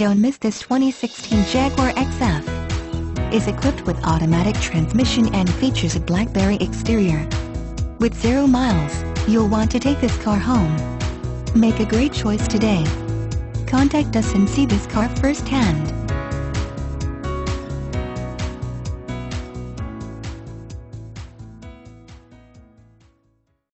Don't miss this 2016 Jaguar XF. Is equipped with automatic transmission and features a BlackBerry exterior. With 0 miles, you'll want to take this car home. Make a great choice today. Contact us and see this car firsthand.